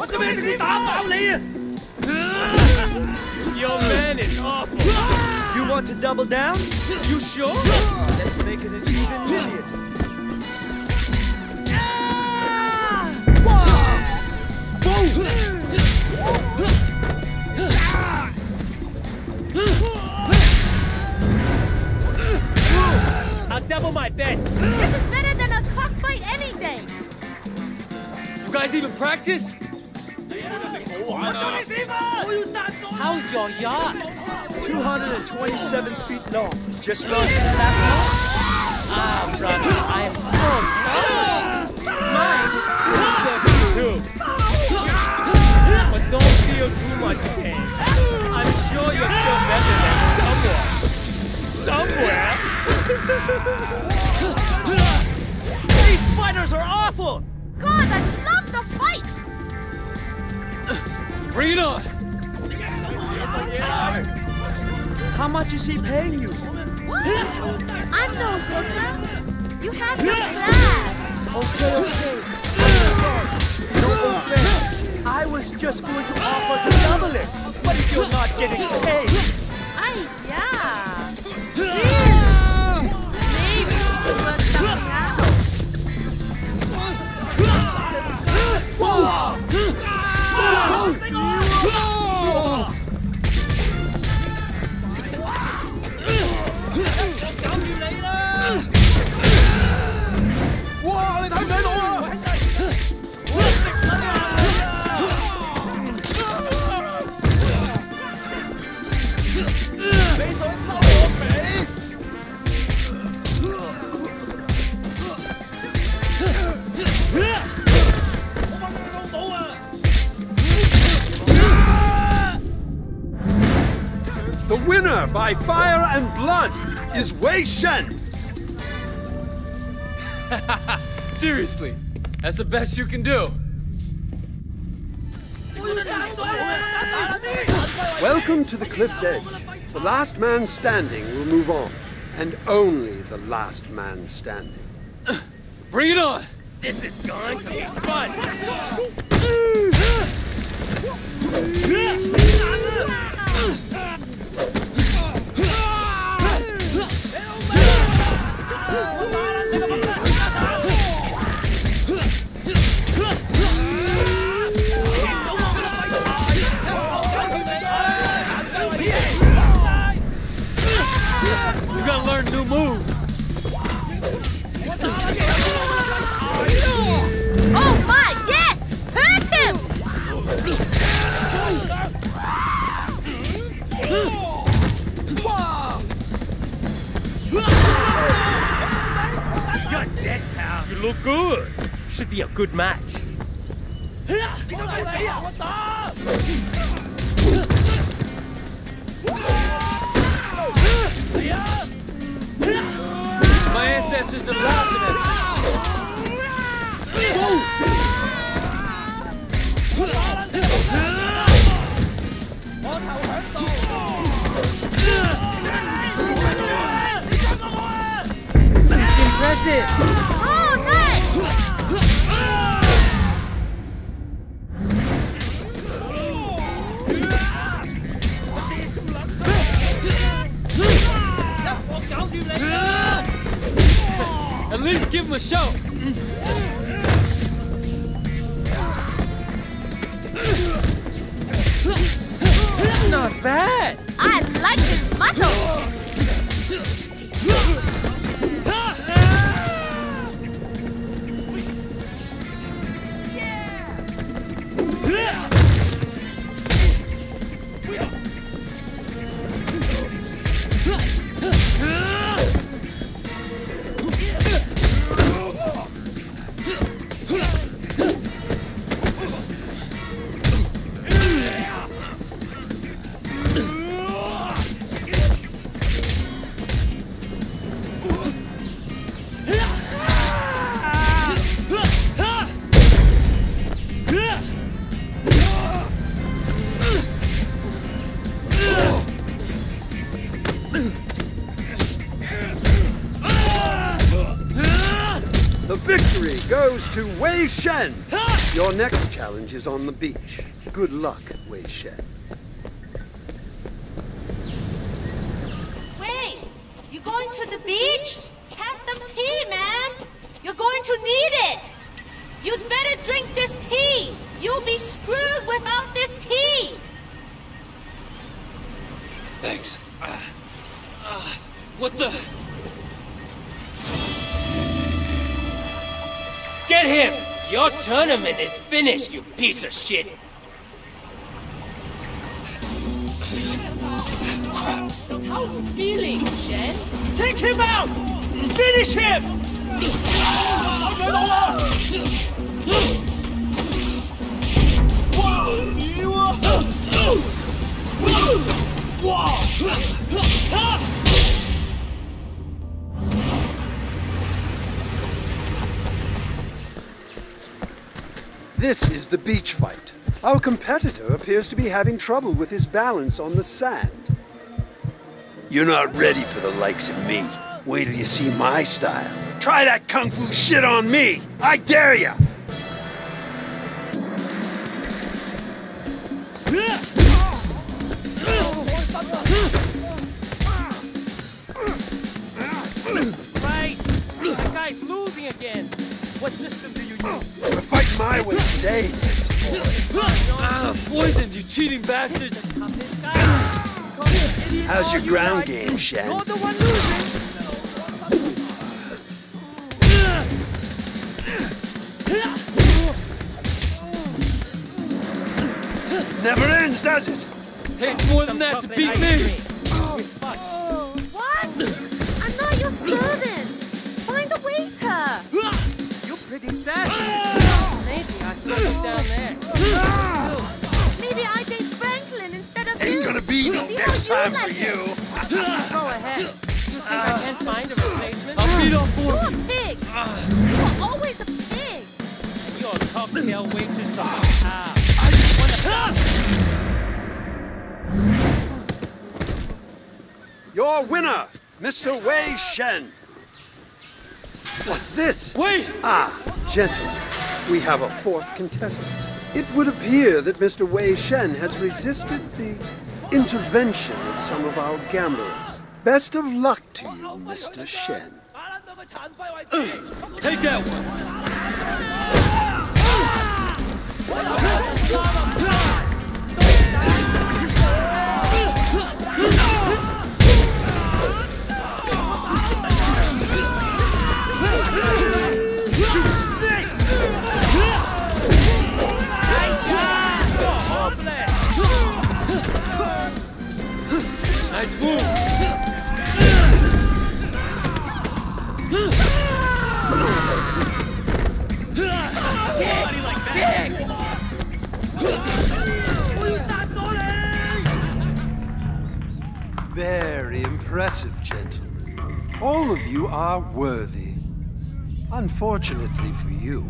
我这辈子都打爆你！ Your man is awful. You want to double down? You sure? Let's make it an even million. I'll double my bet. This is better than a cockfight any day. You guys even practice? How's your yacht? 227 feet long. Just launched last month. Ah, brother, I am so sorry. Mine is 232. But don't feel too much pain. I'm sure you're still better than somewhere. These fighters are awful! God, I love the fight! Bring it on! How much is he paying you? What? I'm no victim. You have no class. Okay. I'm sorry. No offense. I was just going to offer to double it. But if you're not getting paid... Yeah. Maybe you can work something out. The winner by fire and blood is Wei Shen. Seriously, that's the best you can do. Welcome to the cliff's edge. The last man standing will move on, and only the last man standing. Bring it on! This is going to be fun! You gotta learn a new move! Oh my, yes! Hurt him! You're dead, pal. You look good. Should be a good match. My ancestors are laughing at you. Impressive! Oh, nice! At least give him a show! Not bad. I like his muscle. The victory goes to Wei Shen. Your next challenge is on the beach. Good luck, Wei Shen. Wei, you going to the beach? Have some tea, man. You're going to need it. You'd better drink this tea. You'll be screwed without this tea. Thanks. What the? Get him! Your tournament is finished, you piece of shit! Crap! How are you feeling, Shen? Take him out! Finish him! This is the beach fight. Our competitor appears to be having trouble with his balance on the sand. You're not ready for the likes of me. Wait till you see my style. Try that kung fu shit on me! I dare ya! Right! That guy's losing again! What system do you use? We're fighting my way today. Poisoned, you cheating bastards! How's your ground game, Shen? You're the one losing! Never ends, does it? Hey, it's more than that to beat me! What? I'm not your servant! Find a waiter! Pretty sassy. Maybe I thought it down there. Maybe I date Franklin instead of you. Ain't gonna be no next time for you. Go ahead. You think I can't find a replacement? I'll beat all four of you. You're a pig. You're always a pig. And you're a cocktail waitress. I just want to... Your winner, Mr. Wei Shen. What's this? Wait! Gentlemen, we have a fourth contestant. It would appear that Mr. Wei Shen has resisted the intervention of some of our gamblers. Best of luck to you, Mr. Shen. Take that one! Nice move! Very impressive, gentlemen. All of you are worthy. Unfortunately for you,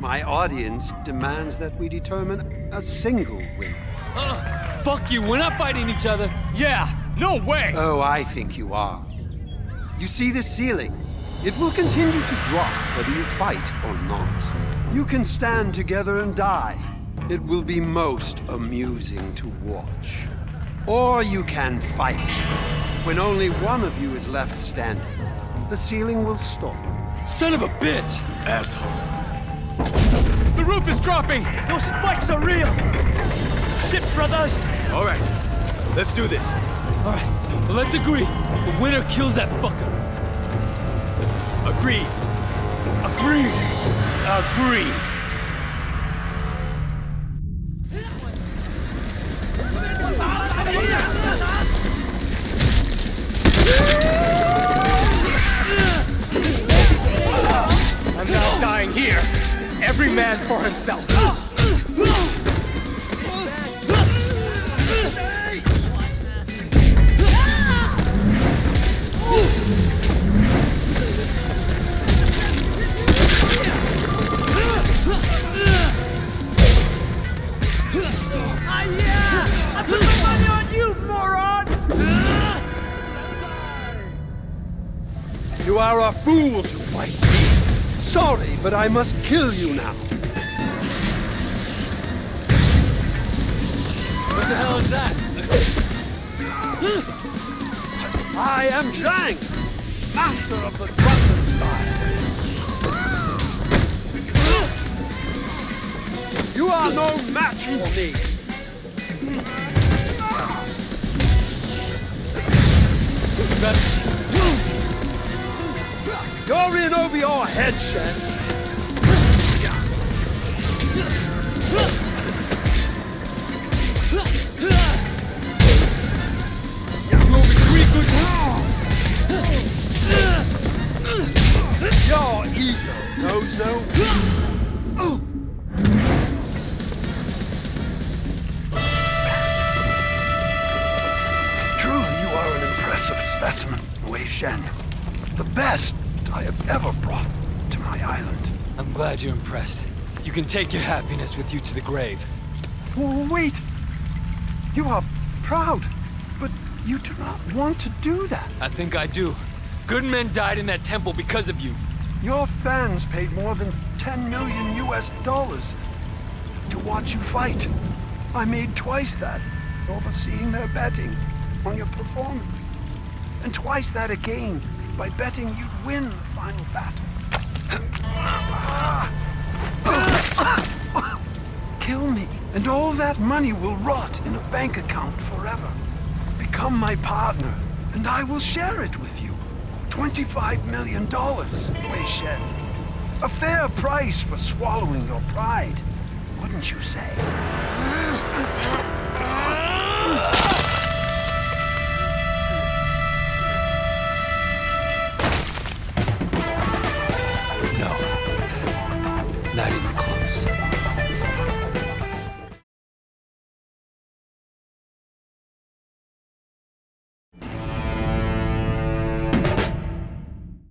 my audience demands that we determine a single winner. Fuck you, we're not fighting each other. Yeah. No way! Oh, I think you are. You see this ceiling? It will continue to drop whether you fight or not. You can stand together and die. It will be most amusing to watch. Or you can fight. When only one of you is left standing, the ceiling will stop. Son of a bitch! Asshole. The roof is dropping! Those spikes are real! Shit, brothers! All right, let's do this. All right, well, let's agree. The winner kills that fucker. Agreed. Agreed. Agreed. I'm not dying here. It's every man for himself. You are a fool to fight me. Sorry, but I must kill you now. was that? I am Zhang, master of the drunken style. You are no match for me. You're in over your head, Shen. Your ego knows no end. Truly, you are an impressive specimen, Wei Shen. The best I have ever brought to my island. I'm glad you're impressed. You can take your happiness with you to the grave. Wait! You are proud, but you do not want to do that. I think I do. Good men died in that temple because of you. Your fans paid more than $10 million to watch you fight. I made twice that, overseeing their betting on your performance. And twice that again, by betting you'd win the final battle. Kill me, and all that money will rot in a bank account forever. Become my partner, and I will share it with you. $25 million, Wei Shen. A fair price for swallowing your pride, wouldn't you say?